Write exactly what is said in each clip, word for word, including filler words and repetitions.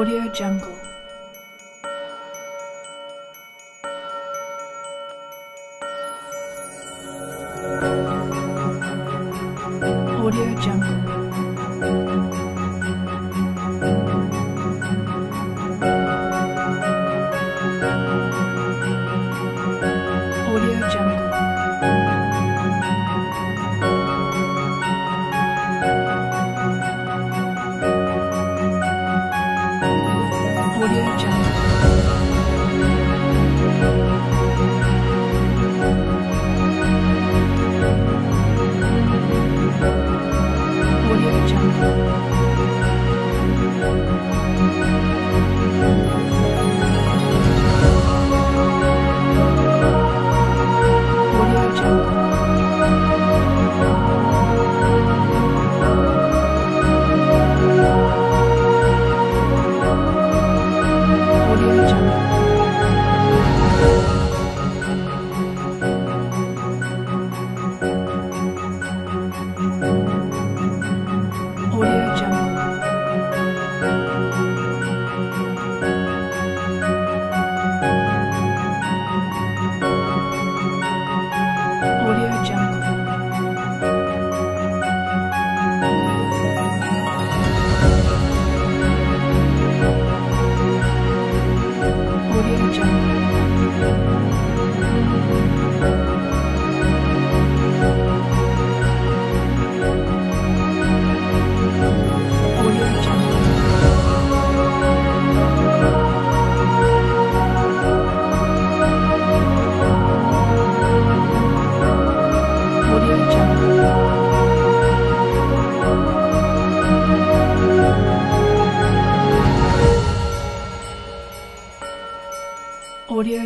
AudioJungle. AudioJungle. AudioJungle. AudioJungle. AudioJungle. AudioJungle. AudioJungle. AudioJungle. AudioJungle. AudioJungle. AudioJungle. AudioJungle. AudioJungle. AudioJungle.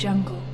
AudioJungle.